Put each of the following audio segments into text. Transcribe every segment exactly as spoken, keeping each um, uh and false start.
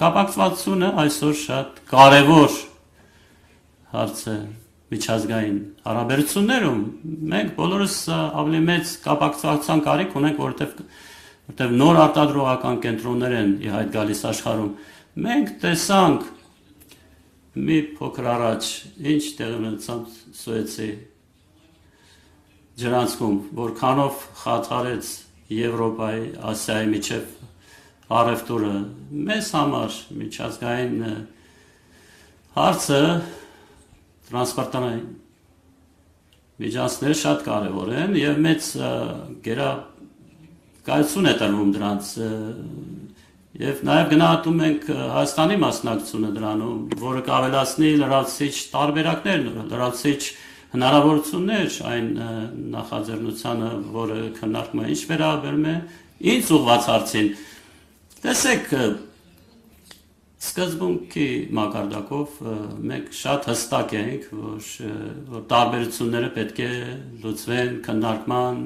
Կապակցվածությունը այսօր շատ կարևոր հարց է միջազգային հարաբերություններում։ Մենք բոլորս ավելի մեծ կապակցվածության կարիք ունենք, որտեղ նոր արտադրողական կենտրոններ են ի հայտ գալիս աշխարհում։ Մենք տեսանք մի փոքր առաջ ինչ տեղի ունեցավ Սուեցի ջրանցքում, որքանով խաթարեց Եվրոպայի, Ասիայի միջև առևտուրը, մեզ համար միջազգային հարցը տրանսպորտային միջանցները շատ կարևոր են և մեծ գերակայություն է տրվում դրանց և նաև գնահատում ենք Հայաստանի մասնակցությունը դրանում, որը կավելացնի լրացիչ տարբերակներ, լրացիչ հնարավորություններ այն նախաձեռնությանը, որը քննարկման ինչ վերաբերում է ինձ ուղղված հարցին։ Տեսեք, սկզբունքի մակարդակով մենք շատ հստակ ենք, որ տարբերությունները պետք է լուծվեն քննարկման,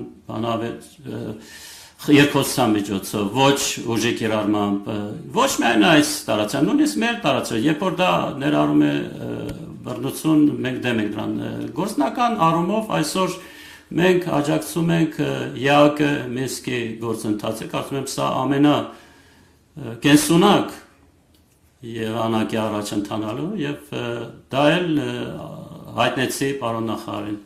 երկխոսության միջոցով, ոչ ուժի կիրառմամբ, ոչ միայն այս տարածքն, նույնիսկ մեր տարածքը, երբ որ դա ներառում է բռնություն, մենք դեմ ենք դրան։ Գործնական առումով այսօր մենք աջակցում ենք ԵԱԿ-ի Մինսկի գործընթացը, կարծում եմ սա ամենա կենսունակ եղանակի առաջ ընթանալու և դա էլ հայտնեցի պարոն նախարարին։